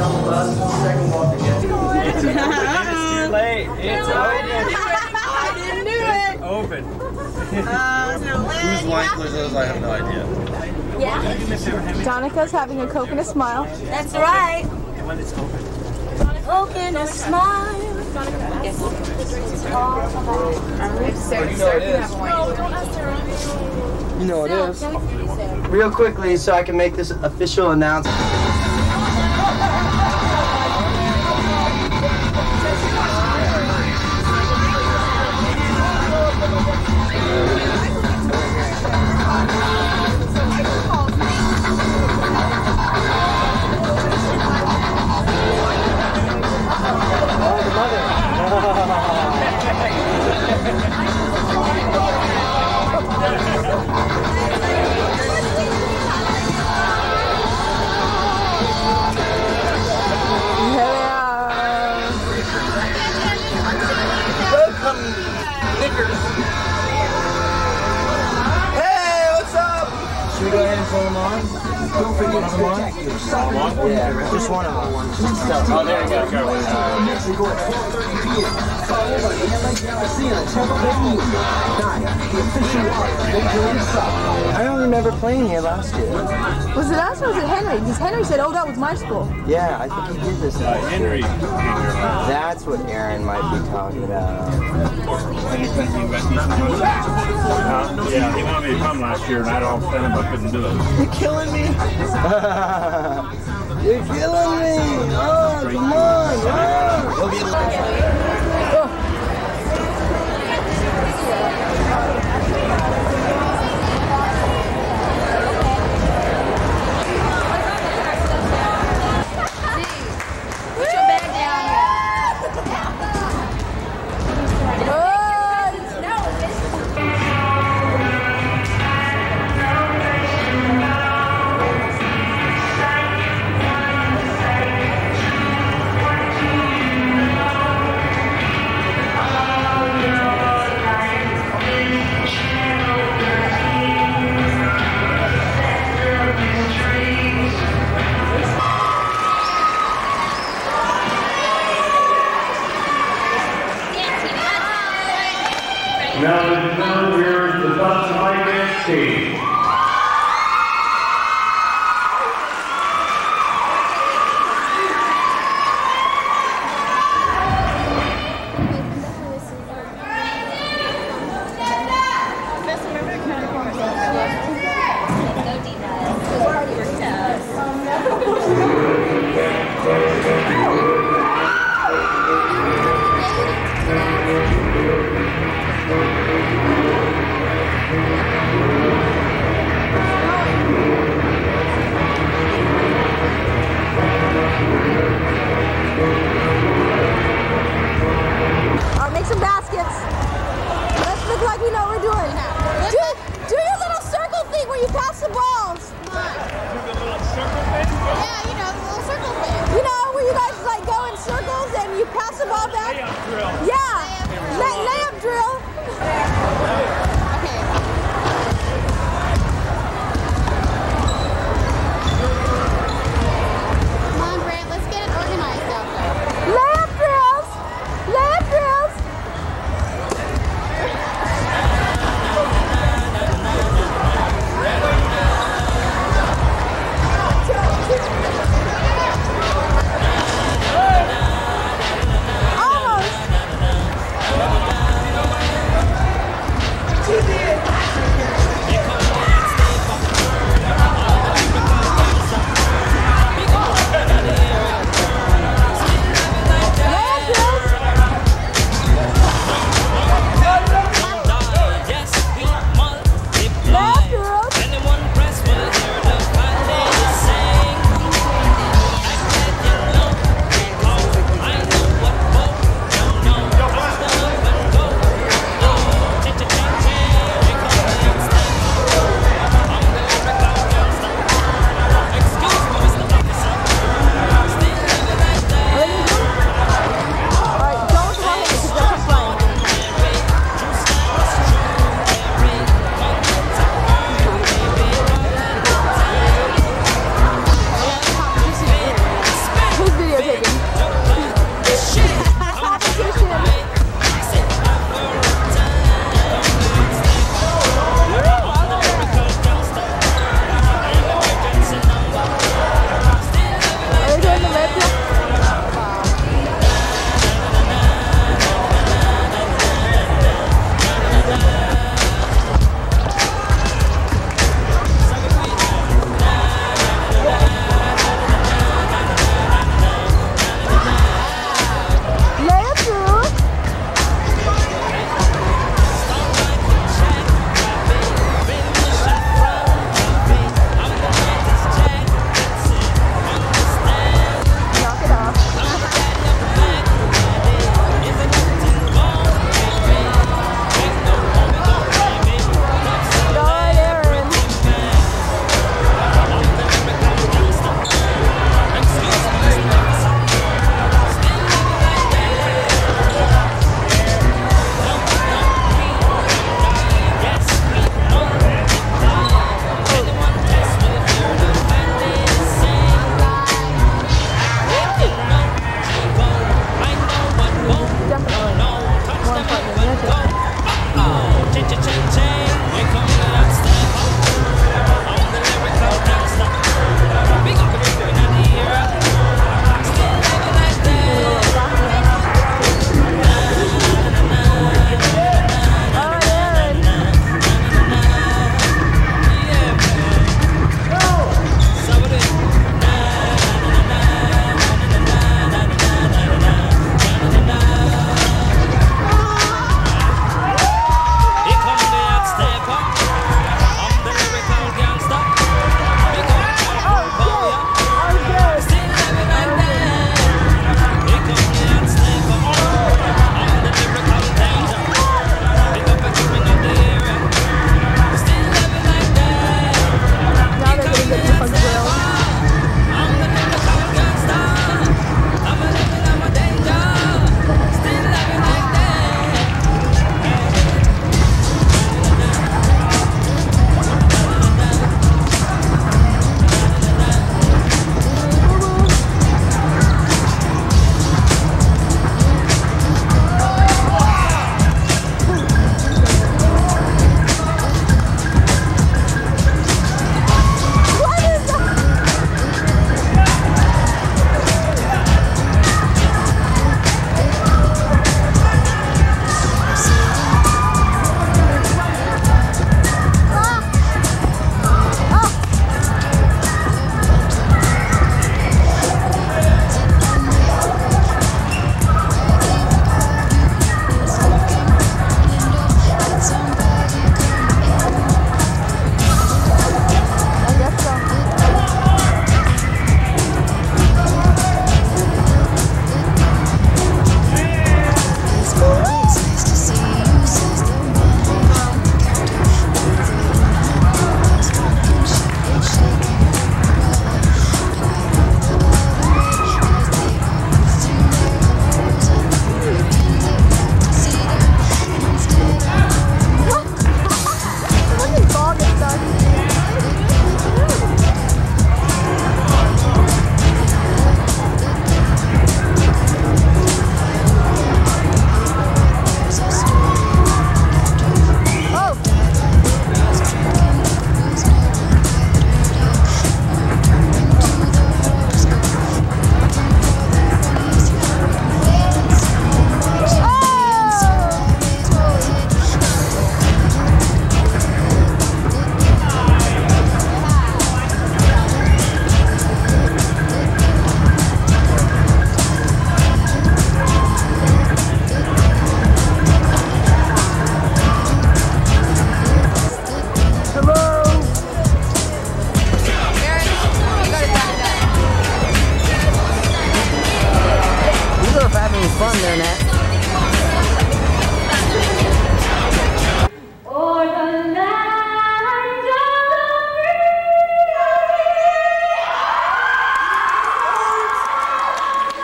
get on the bus and take a walk again. It's too late. It's open. I didn't do it. It's open. Whose wife was those? I have no idea. Yeah. Donica's having a coconut smile. That's right. When it's open. Coconut smile. You know it is. Real quickly, so I can make this official announcement. Yeah, just one of them. Oh, there you go. Go. I don't remember playing here last year. Was it us or was it Henry? Because Henry said, oh, that was my school. Yeah, I think he did this last year. Henry. That's what Aaron might be talking about. Yeah, he wanted me to come last year, and I don't stand up, I couldn't do it. You're killing me. You're killing me! Oh, come on! Put your bag down here. Now we're the Bus Light Dance Team. fun doing that. Or the land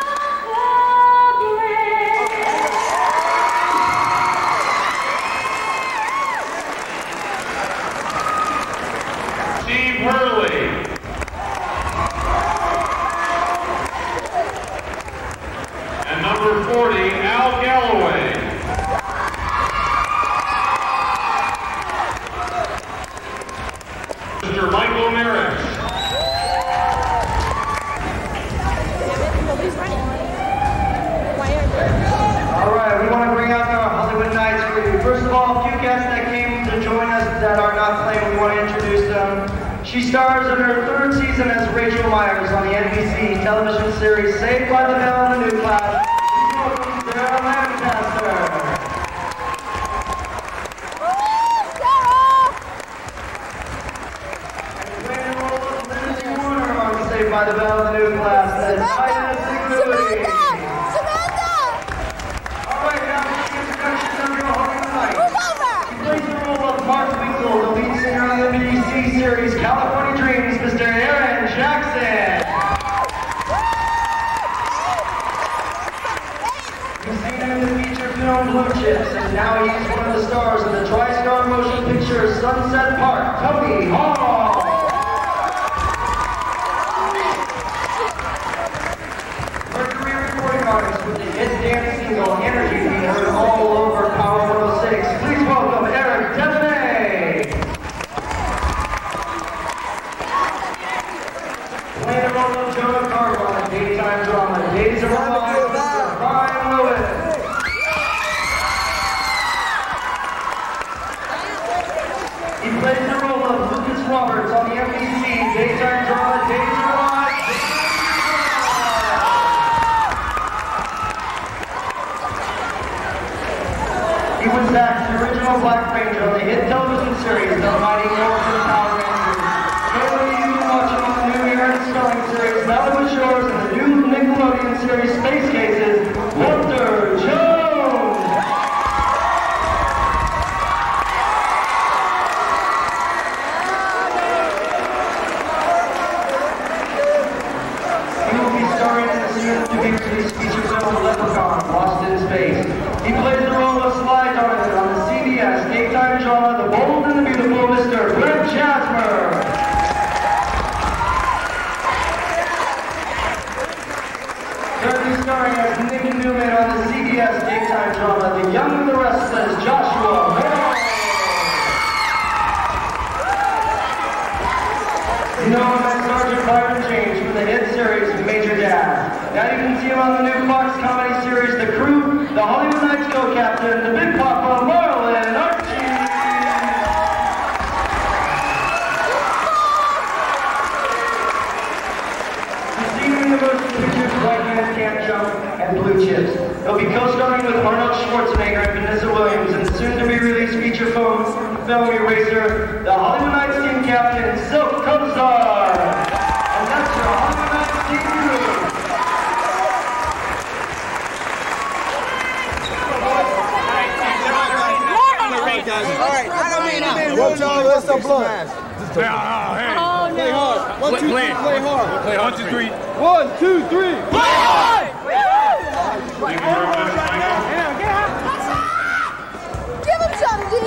of the free. Steve Hurley. Number 40, Al Galloway. Mr. Michael Merrick. All right, we want to bring out the Hollywood Knights for you. First of all, a few guests that came to join us that are not playing, we want to introduce them. She stars in her third season as Rachel Myers on the NBC television series Saved by the Bell: The New Class. Sarah Lancaster. And playing the role of Lindsay Warner on Saved by the Bell: The New Class. Samantha! All right, now the introduction of your Hollywood Knights. Move over! She plays the role of Mark Winkle, the lead singer on the NBC series California Dreams, Mr. Aaron Jackson. Blue Chips, and now he's one of the stars of the TriStar motion picture Sunset Park, Tony Hall. Her career recording artist with the hit dance single Energy being heard all over Power 106. Please welcome Aric Devone. Playing the role of Jonah Cargo on the daytime drama Days of Our Lives. Roberts on the NBC daytime drama Days of Our Lives. He was Zach, the original Black Ranger on the hit television series The Mighty Morphin Power Rangers. Currently, you can watch him on the new Aaron Spelling series Elementals of the Shores and the new Nickelodeon series Space Cases. On the CBS daytime drama The Young and the Restless, Joshua Morrow. You know him as Sergeant Byron James from the hit series Major Dad. Now you can see him on the new Fox comedy series The Crew, The Hollywood Knights co-captain, the Big Papa, Marlon Archey. You've seen him in the motion pictures White Men Can't Jump and Blue Chips. They'll be co-starring with Arnold Schwarzenegger and Vanessa Williams in the soon-to-be-released feature film Felony Racer, the Hollywood Knights team captain, Cylk Cozart. And that's your Hollywood Knights team crew. Alright, I don't mean to ruin all this stuff. Play hard. 1, 2, 3, play hard. Play 1, 2, 3. 1, 2, 3. Play hard! Right now. Yeah, get out. Give him something, D.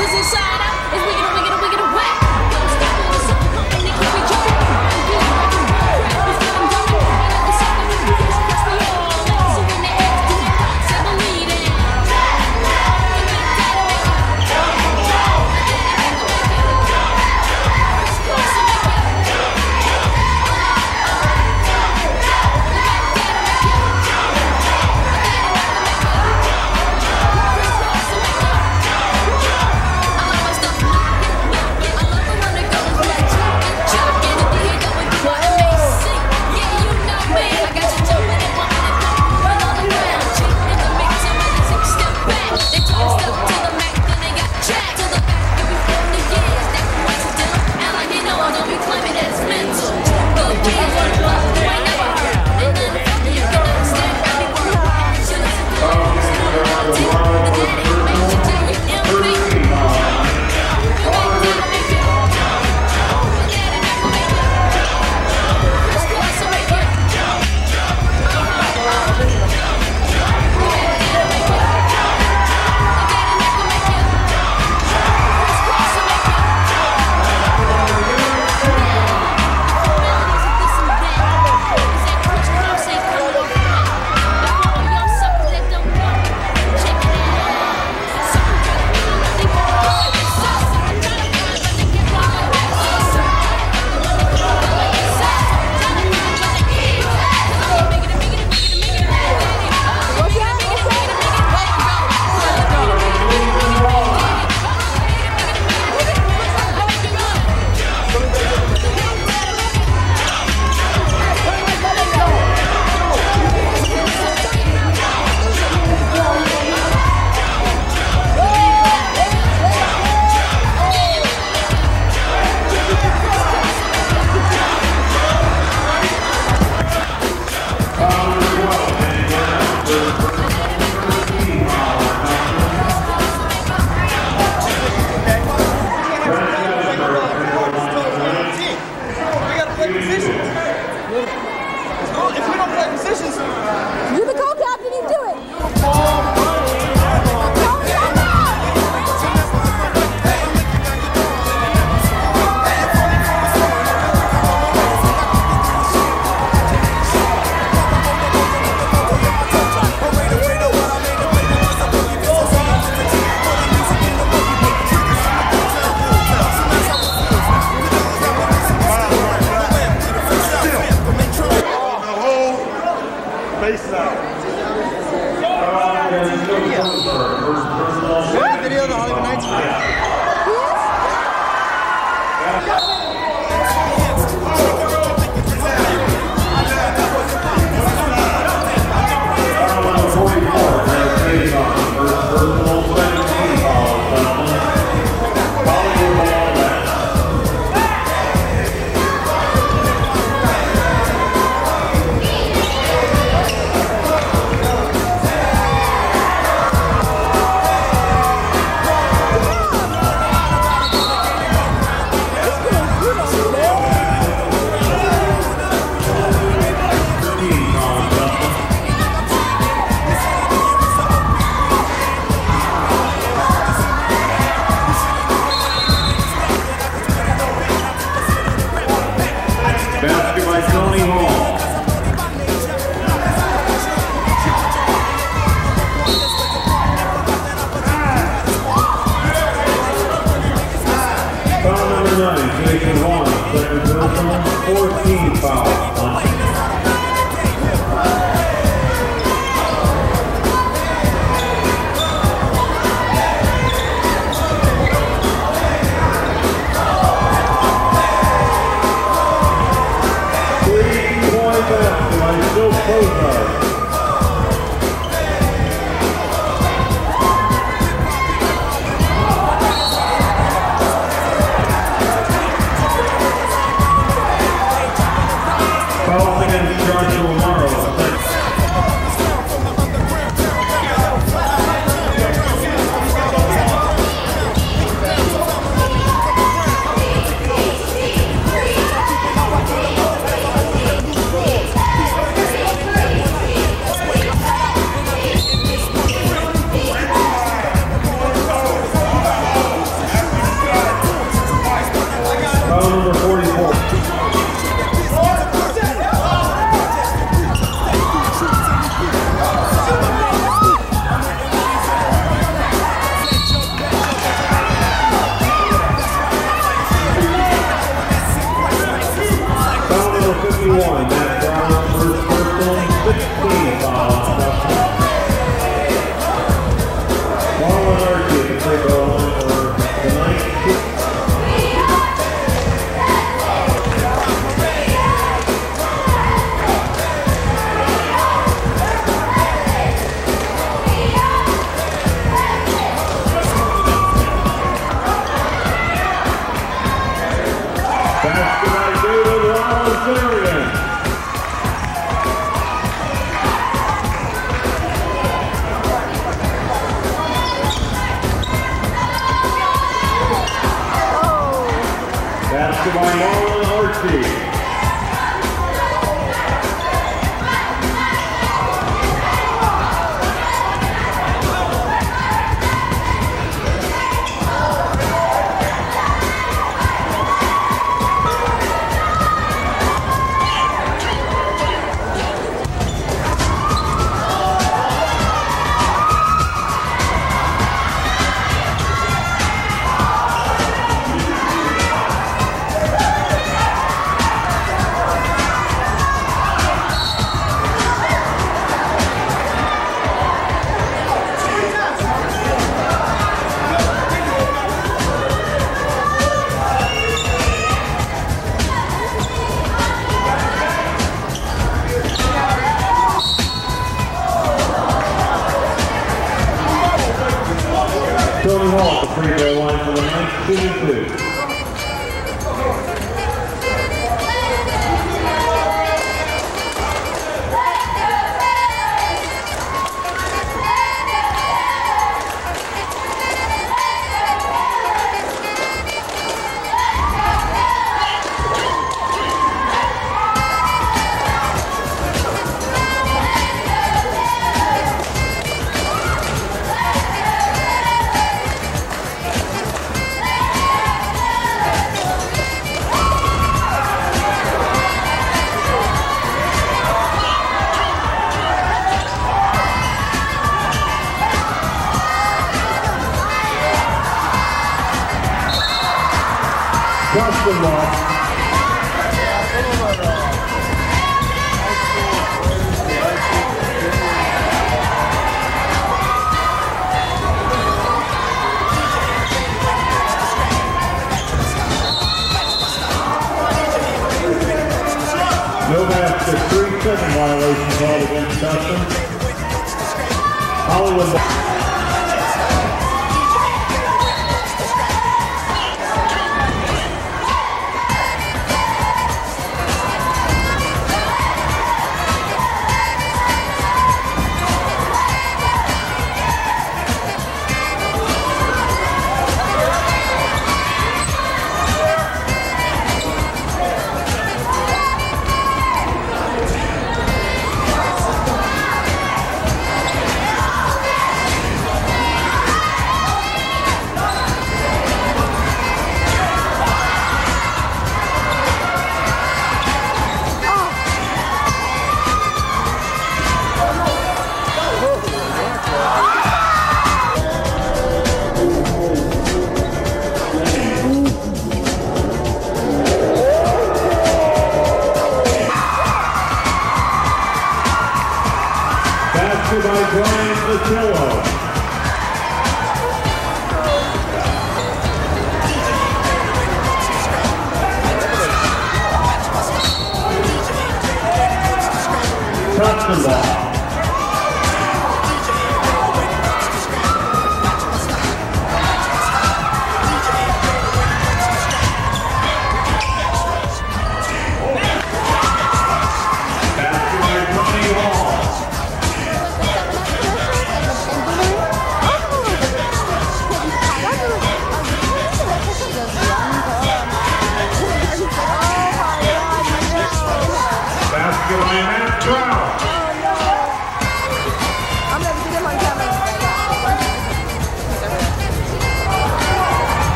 This is Hollywood Wall.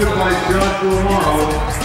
you by Joshua Morrow.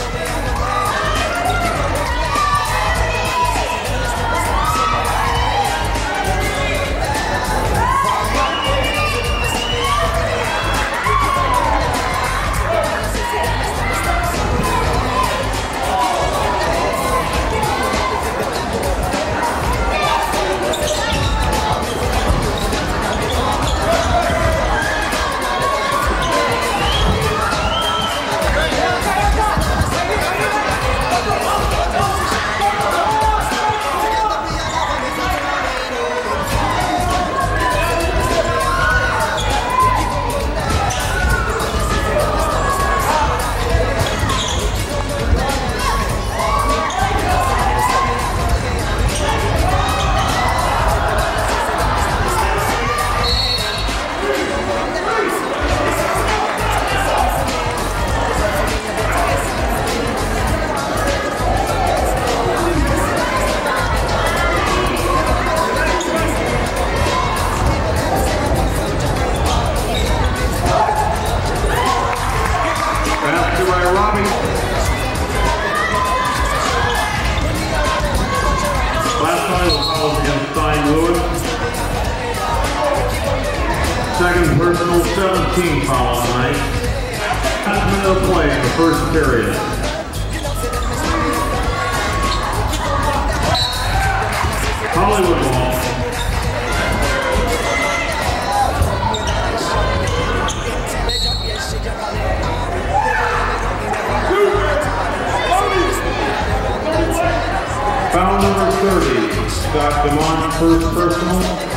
Second personal 17 foul on the night. Half-minute of play in the first period. Hollywood ball. Foul number 30. Scott DeMont first personal.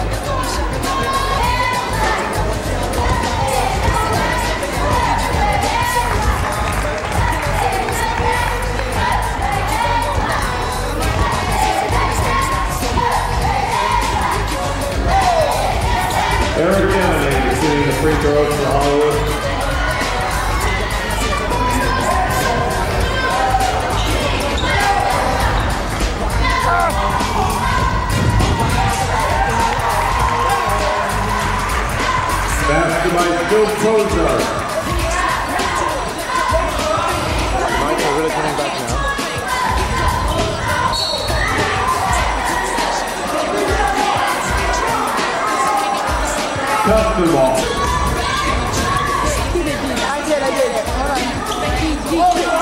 Aric Devone is getting the free throw for Hollywood. Basket by Cylk Cozart. Michael really coming back now. Tustin ball. I did. Hold on.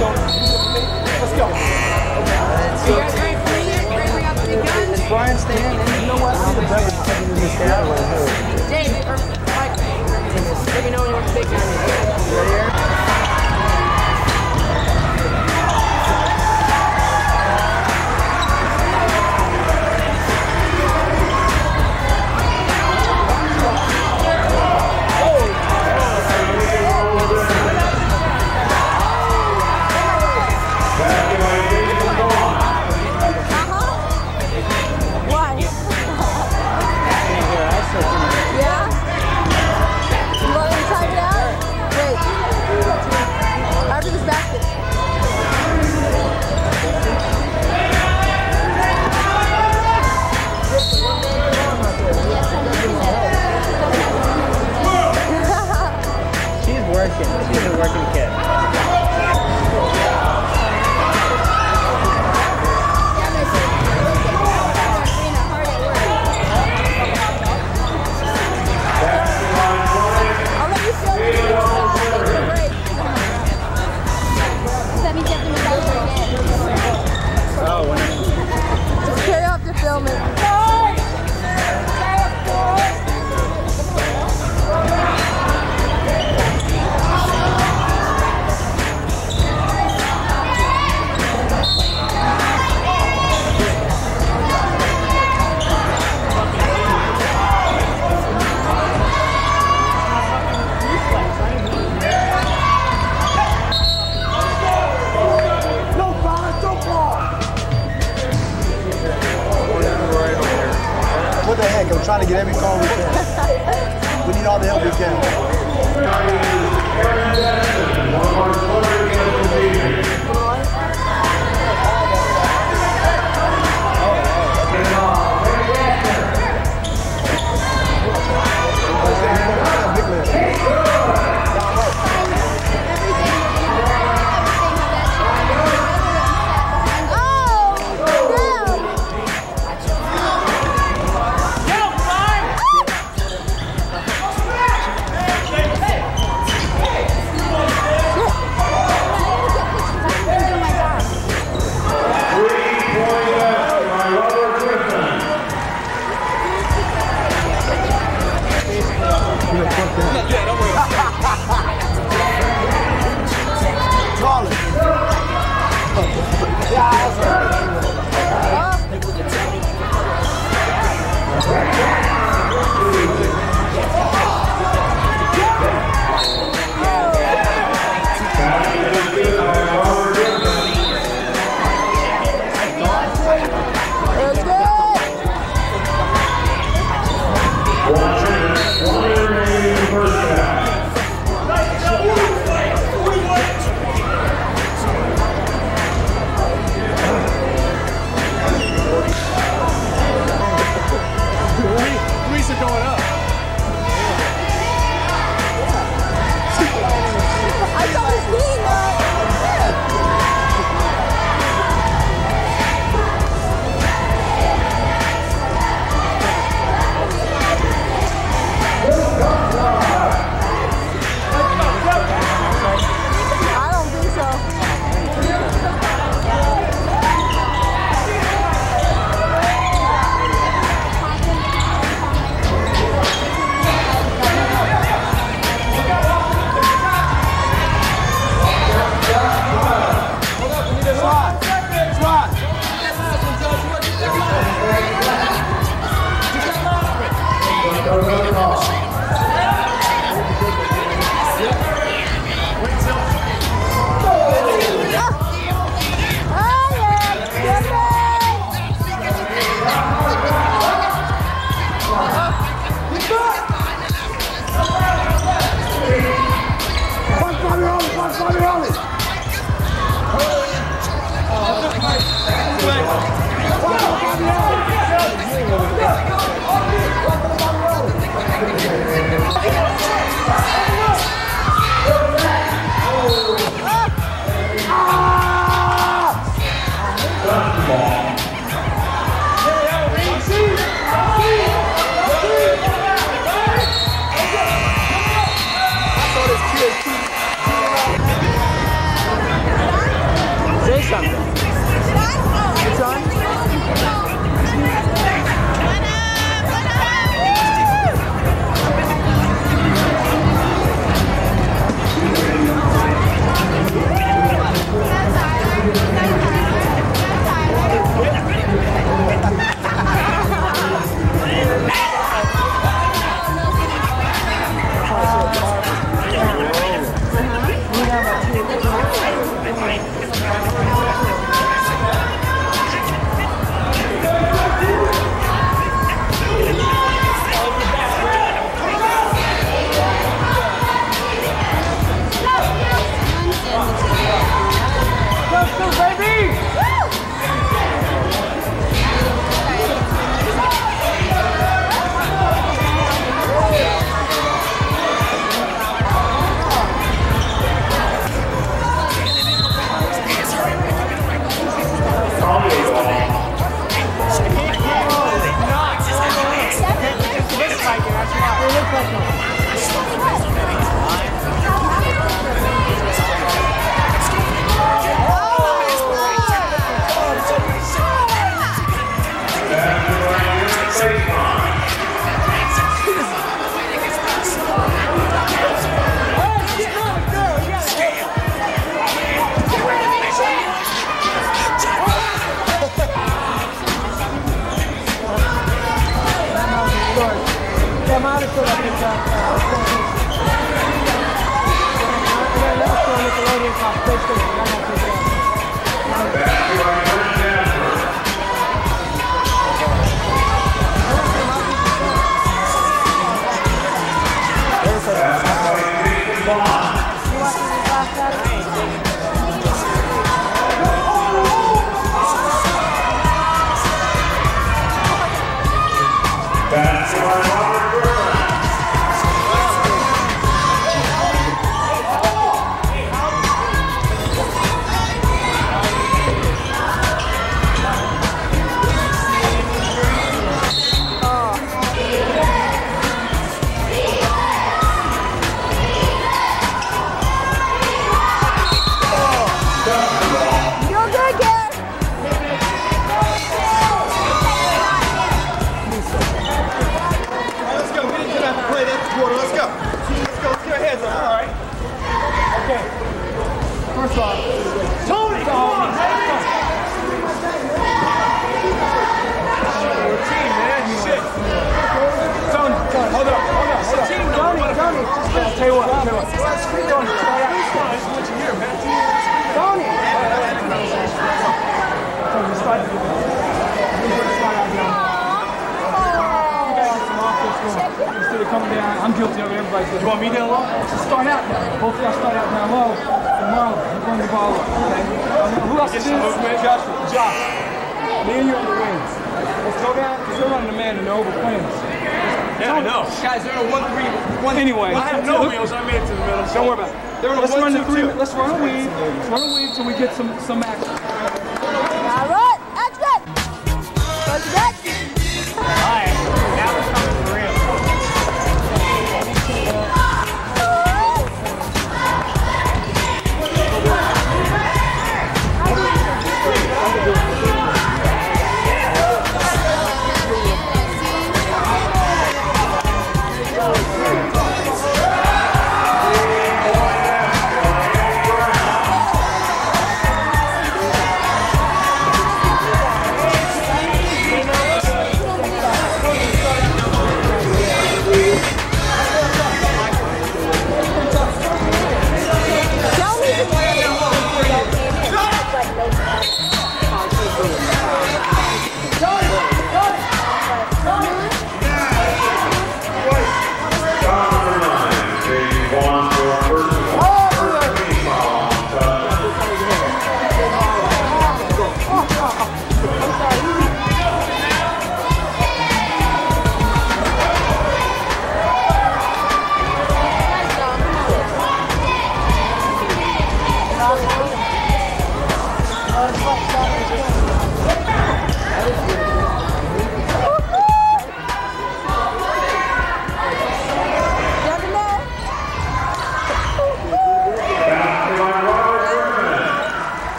Let's go. Is Brian staying? You know what? I'm the better taking this down right here. David, or Mike, let me know when you want to take down this guy. Right here?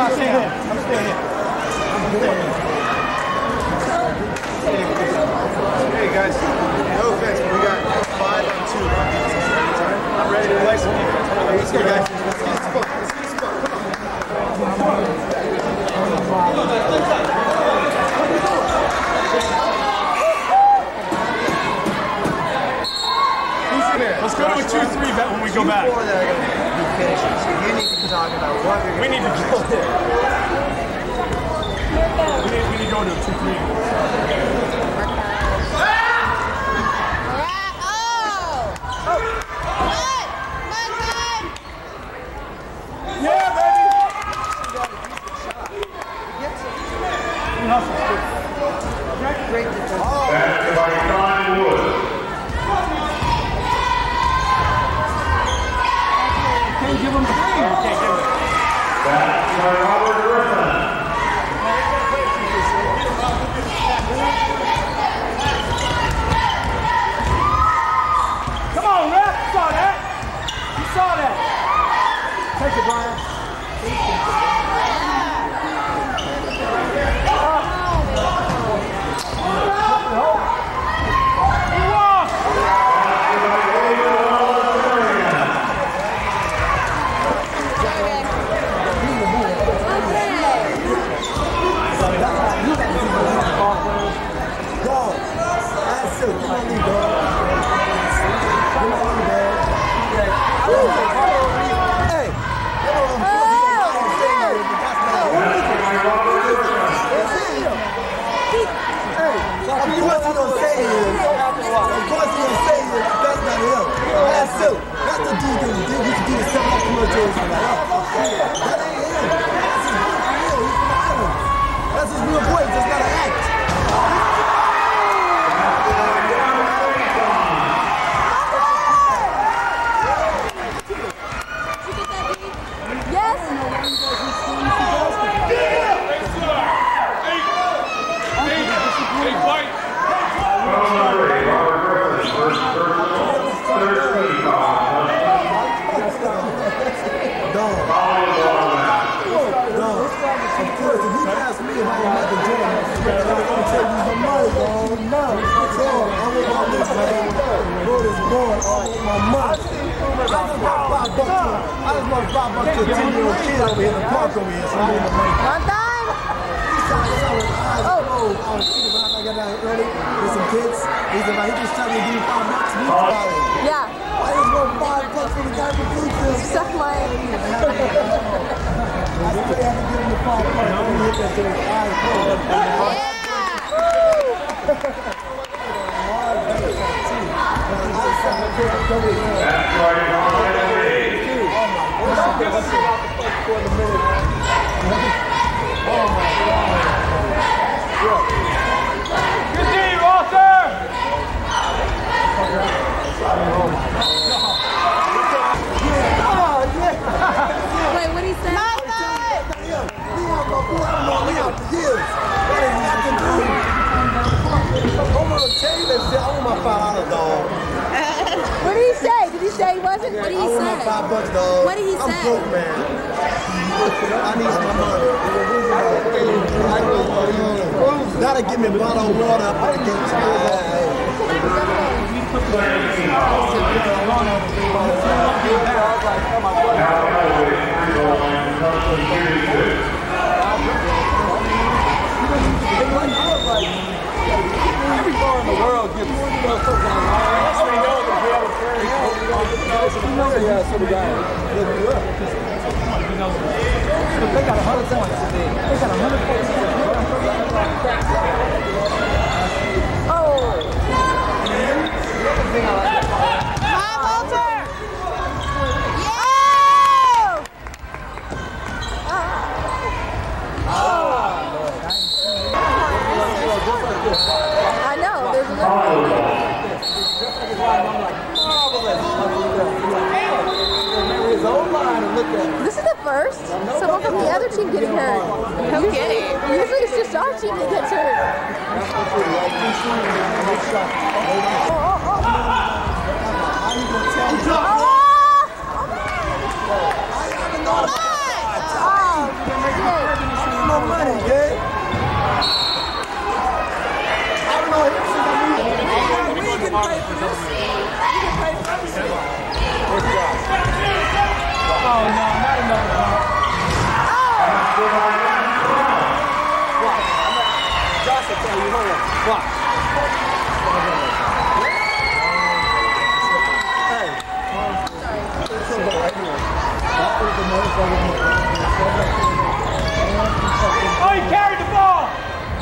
Hey guys, no offense, but we got 5 on 2 rockets. I'm ready to play some defense. Let's go, guys. Let's get this book. Let's get this book. Let's go to a 2-3 bet when we go back. That are going to be finishing, so you need to talk about what you're going to do. We need to go there. We need to go to a 2-3. Great defense. That's by Don Wood. Can't give him three. Can't give him. That's by Robert Griffin. Come on, Rep. You saw that. You saw that. Take it, Brian. Oh, Watch. Hey. Oh, he carried the ball.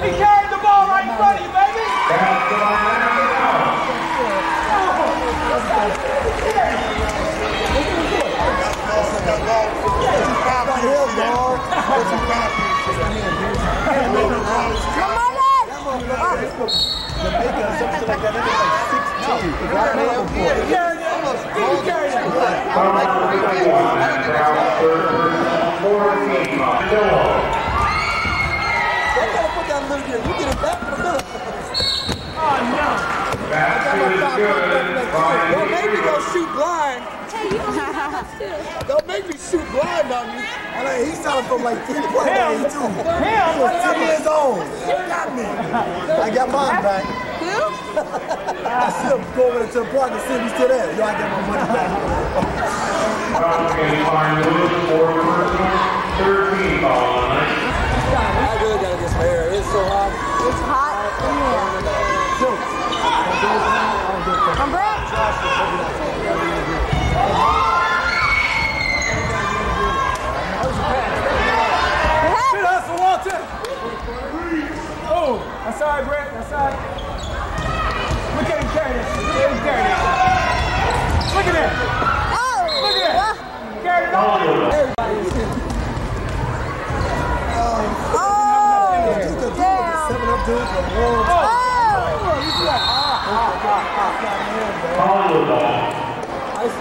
He carried the ball right in front of you, baby. Come on. Don't make me go shoot blind. Don't make me shoot blind on you. I mean, he started from like 3.82. He was 10 years old. He got me. I got mine back. I still go over to the park and see if he's still there. Yo, I got my money back. I really gotta get some air. It's so hot. It's hot in here. I'm back. Oh, that's all right, Brett. That's all right. Look at him carry this. Look at that. Oh, look at that. Carry it all. Everybody's here. I still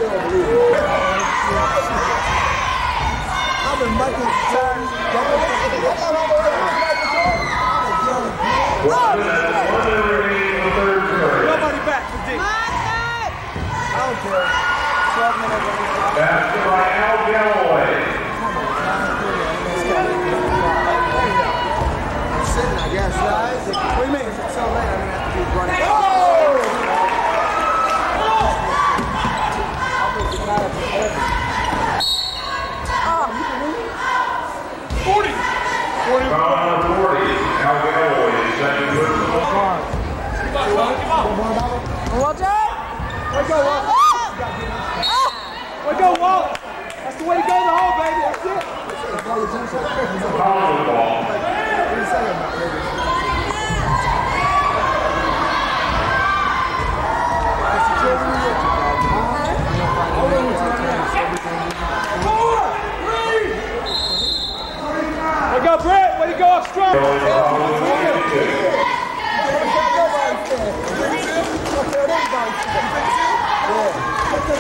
don't believe it. I'm in Michael's turn. Nobody back to D. I don't care. Back to my Al Galloway. I'm sitting, I guess, guys. What do you mean? It's so late, I'm going to have to keep running. Oh! Oh, 40. 40. 40. Watch out! Let's go, Walt! Let's go, Walt! That's the way to go in the hole, baby! That's it! Let's go, Brett! Way to go up strong! I never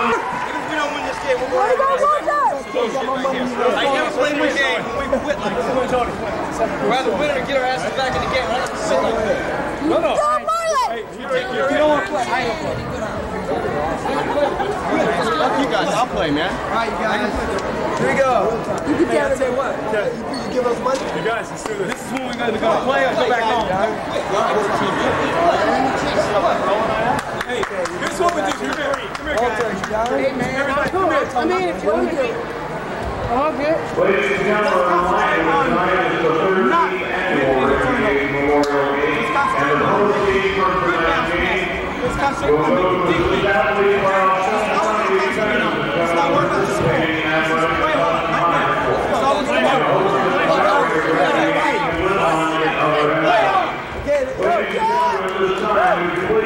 played a game when we quit like this. We're either winning or get our asses back in the game. We're not just sitting like that. No, no. You don't want to play. I don't play. Fuck you guys. I'll play, man. All right, you guys. Here we go. You can tell us what? You give us money? You guys, let's do this. This is when we're going to go play or go back home. Hey, this is what we do. Come here, guys. Hey, man. Everybody, come here. Come here if you want to. Okay. Ladies and gentlemen, tonight is the 13th annual Renegade Memorial Meeting, and the proceeds from tonight's meeting will go to the Faculty of our University Centers and participating athletic conferences. Ladies and gentlemen, at this time, please give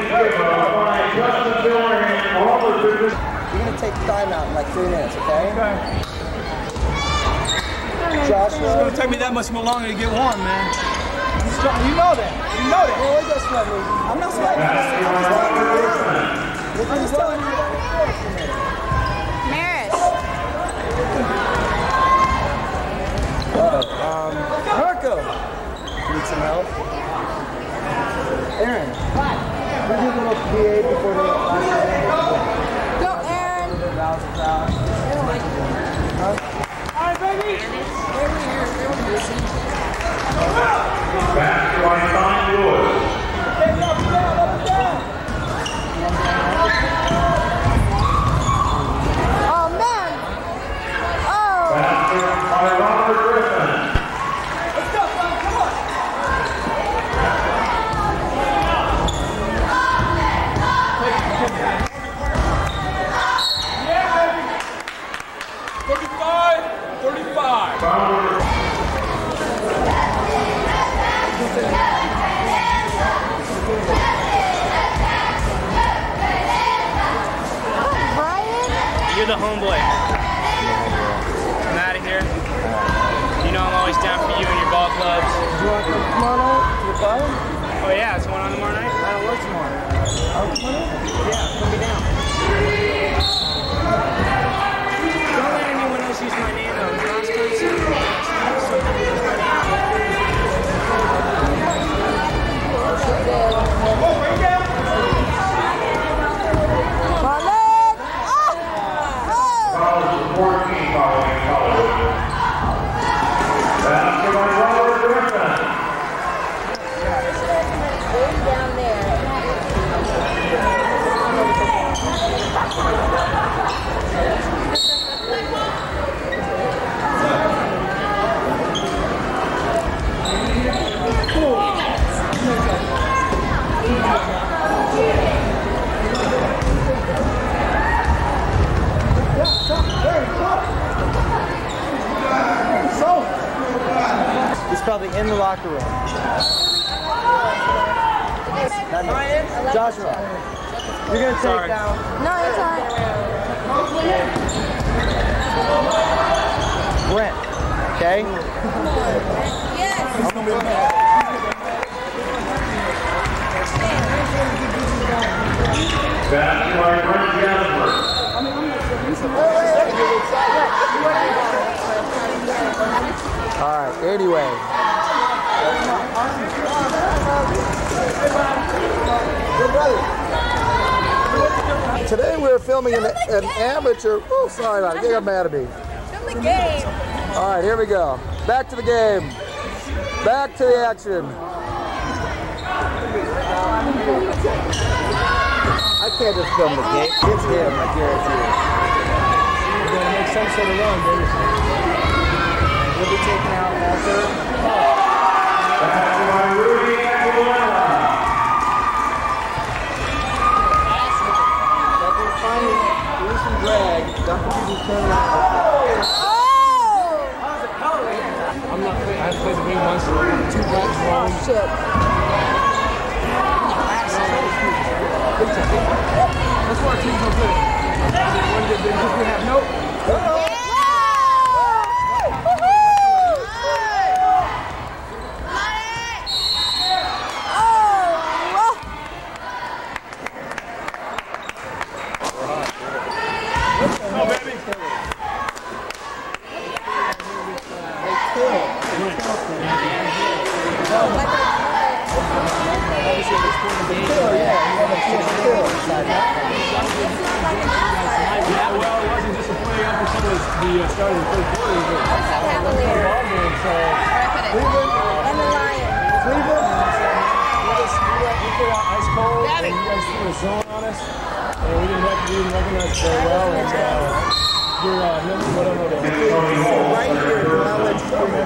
a fine Justin Miller and all the students. We're going to take time out in like 3 minutes, okay? Okay. Joshua. It's going to take me that much more longer to get warm, man. You know that. You know that. Well, just I'm not sweating. I'm just telling you about it. Maris. Marco. Need some help. Aaron. What? We're doing a little BA before the last. Go, Aaron. All right, baby. Here we are. You're the homeboy. I'm out of here. You know I'm always down for you and your ball clubs. Do you want to come tomorrow night to the club? Oh yeah, it's one on tomorrow night? I don't work tomorrow. Oh, come on over. Yeah, put me down. Don't let anyone else use my name though. It's probably in the locker room. Joshua, you're going to take down. No, it's all right. Brent, okay? Yes. Back to our Brent Gallagher. Alright, anyway. Today we're filming an amateur. Oh, sorry about it. They got mad at me. Film the game. Alright, here we go. Back to the game. Back to the action. I can't just film the game. It's him, I guarantee it. You're going to make some sort of run, baby. We'll be taking out Walter. That's Rudy Aguilera. But they're finally loose and drag. Dr. Rudy's turning out. Oh! How's it coloring? I'm not playing. I played the game once. Two blacks long. Oh, shit. That's why our team's so good. One good thing is we have no. Uh-oh.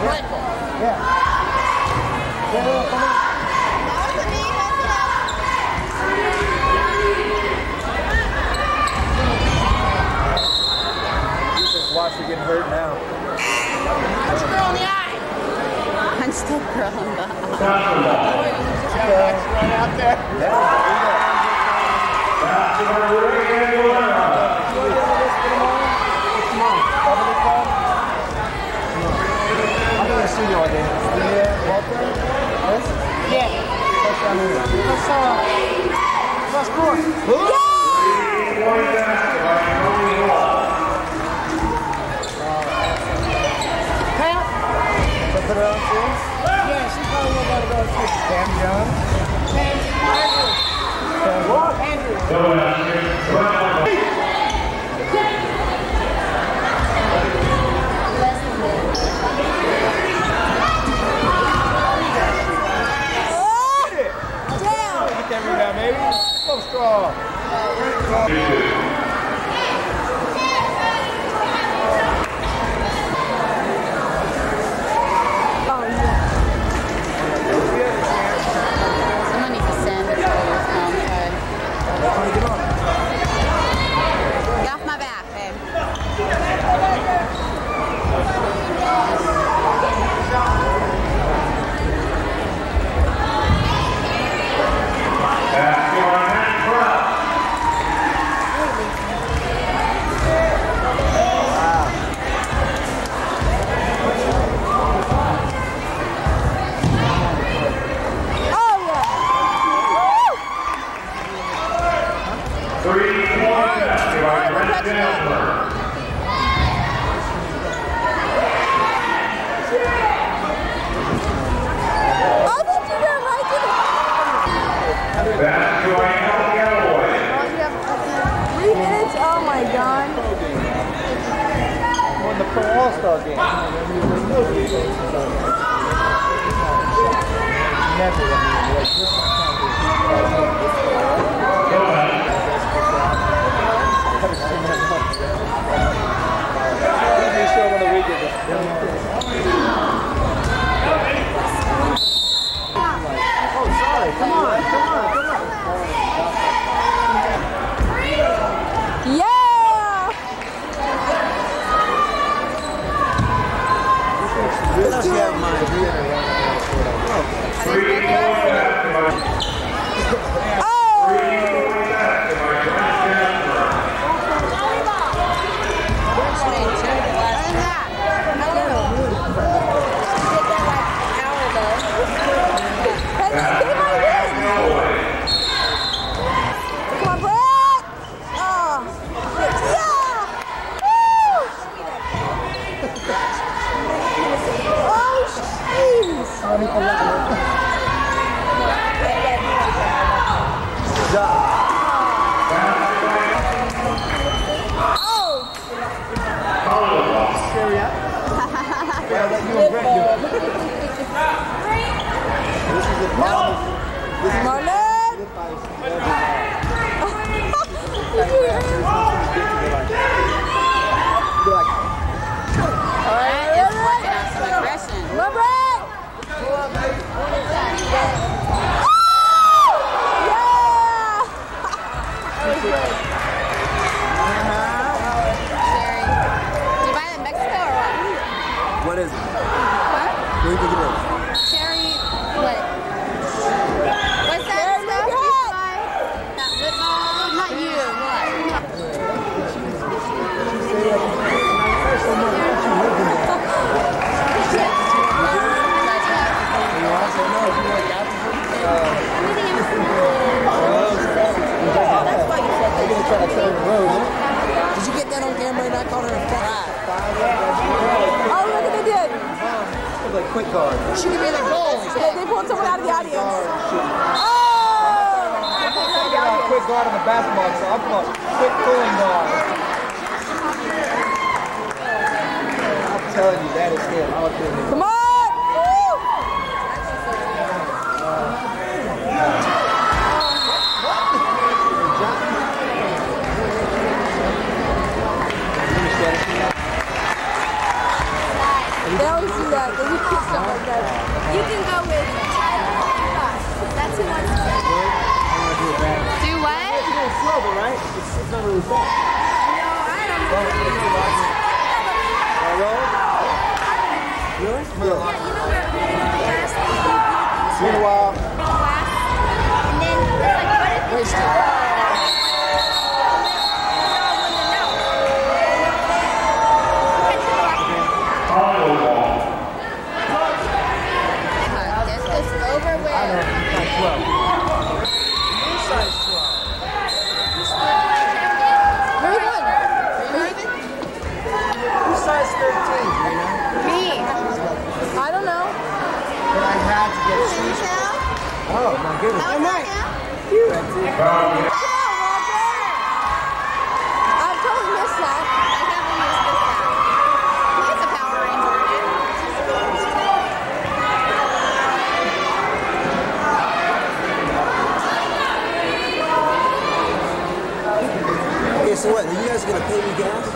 Red Bull. Yeah. That was a mean mess. You just watch her get hurt now. Punch a girl in the eye. Punch the girl in the eye. That's right out there. I You can go with Tyler and Josh. That's who wants to do it. Do what? It's a little slow, but right? It's not really fast. No, I don't know. Really? Yeah, you know what? Meanwhile. And then it's like, what if oh my goodness. All right. You went too. Good job, Walter. I've totally missed that. I haven't missed this one. He's a Power Ranger, man. Okay, so what? Are you guys going to pay me gas?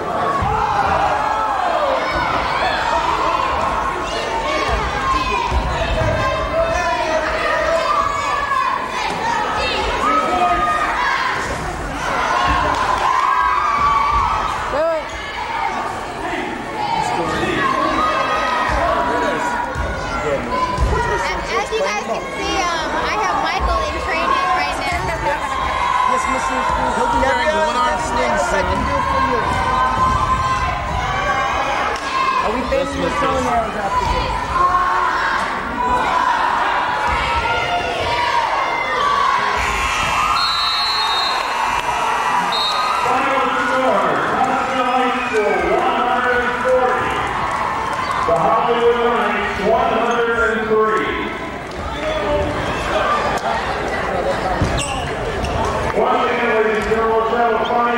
One man, ladies and gentlemen,